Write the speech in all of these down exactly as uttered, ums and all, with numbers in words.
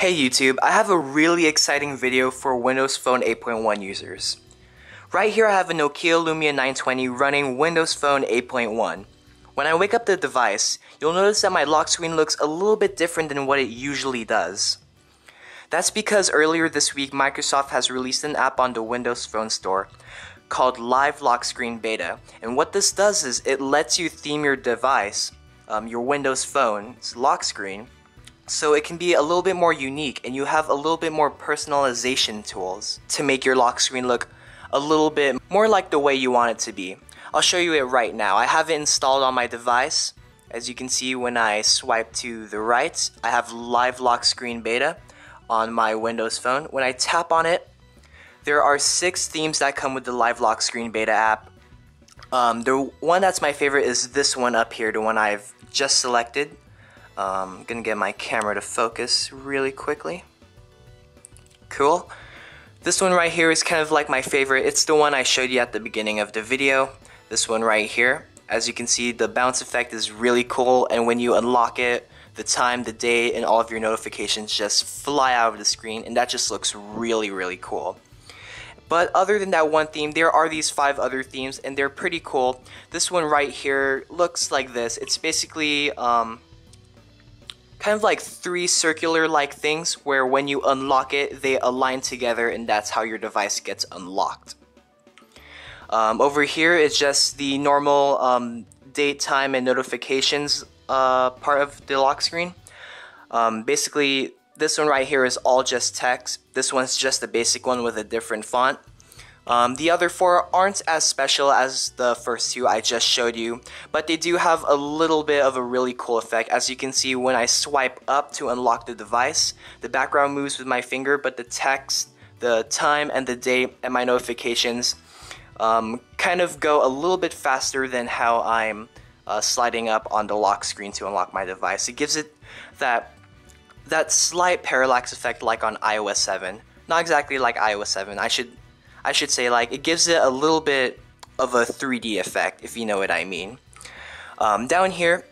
Hey YouTube, I have a really exciting video for Windows Phone eight point one users. Right here I have a Nokia Lumia nine twenty running Windows Phone eight point one. When I wake up the device, you'll notice that my lock screen looks a little bit different than what it usually does. That's because earlier this week Microsoft has released an app on the Windows Phone Store called Live Lock Screen Beta, and what this does is it lets you theme your device, um, your Windows Phone's lock screen, so it can be a little bit more unique and you have a little bit more personalization tools to make your lock screen look a little bit more like the way you want it to be. I'll show you it right now. I have it installed on my device. As you can see, when I swipe to the right, I have Live Lock Screen Beta on my Windows Phone. When I tap on it, there are six themes that come with the Live Lock Screen Beta app. Um, the one that's my favorite is this one up here, the one I've just selected. Um, I'm gonna get my camera to focus really quickly. Cool. This one right here is kind of like my favorite. It's the one I showed you at the beginning of the video. This one right here. As you can see, the bounce effect is really cool, and when you unlock it, the time, the date, and all of your notifications just fly out of the screen, and that just looks really, really cool. But other than that one theme, there are these five other themes, and they're pretty cool. This one right here looks like this. It's basically um, kind of like three circular like things where when you unlock it, they align together, and that's how your device gets unlocked. Um, over here is just the normal um, date, time, and notifications uh, part of the lock screen. Um, basically, this one right here is all just text. This one's just the basic one with a different font. Um, the other four aren't as special as the first two I just showed you, but they do have a little bit of a really cool effect. As you can see, when I swipe up to unlock the device, the background moves with my finger, but the text, the time, and the date, and my notifications um, kind of go a little bit faster than how I'm uh, sliding up on the lock screen to unlock my device. It gives it that, that slight parallax effect like on i O S seven. Not exactly like i O S seven, I should... I should say like it gives it a little bit of a three D effect, if you know what I mean. Um, down here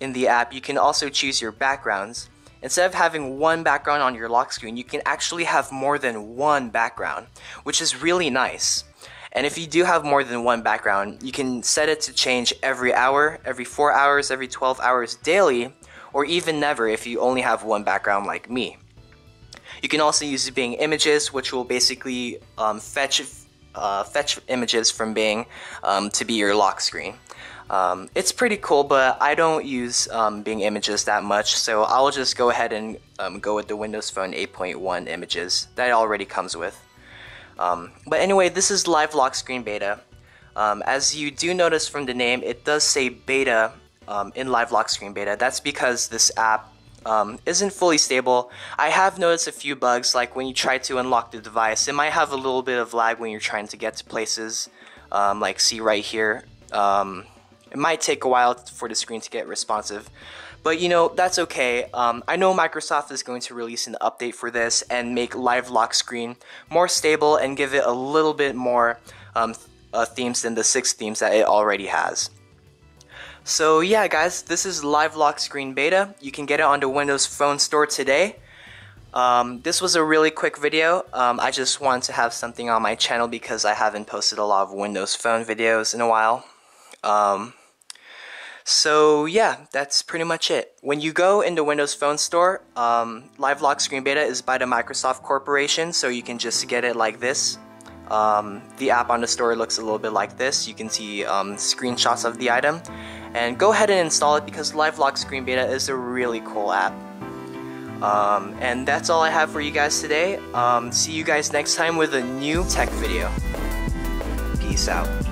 in the app, you can also choose your backgrounds. Instead of having one background on your lock screen, you can actually have more than one background, which is really nice. And if you do have more than one background, you can set it to change every hour, every four hours, every twelve hours daily, or even never if you only have one background like me. You can also use Bing Images, which will basically um, fetch uh, fetch images from Bing um, to be your lock screen. Um, it's pretty cool, but I don't use um, Bing Images that much, so I'll just go ahead and um, go with the Windows Phone eight point one images that it already comes with. Um, but anyway, this is Live Lock Screen Beta. Um, as you do notice from the name, it does say Beta um, in Live Lock Screen Beta. That's because this app Um, isn't fully stable. I have noticed a few bugs, like when you try to unlock the device, it might have a little bit of lag when you're trying to get to places, um, like see right here. Um, it might take a while for the screen to get responsive, but you know, that's okay. Um, I know Microsoft is going to release an update for this and make Live Lock Screen more stable and give it a little bit more um, uh, themes than the six themes that it already has. So yeah guys, this is Live Lock Screen Beta. You can get it on the Windows Phone Store today. Um, this was a really quick video. Um, I just wanted to have something on my channel because I haven't posted a lot of Windows Phone videos in a while. Um, so yeah, that's pretty much it. When you go into Windows Phone Store, um, Live Lock Screen Beta is by the Microsoft Corporation, so you can just get it like this. Um, the app on the store looks a little bit like this. You can see um, screenshots of the item. And go ahead and install it because Live Lock Screen Beta is a really cool app. Um, and that's all I have for you guys today. Um, see you guys next time with a new tech video. Peace out.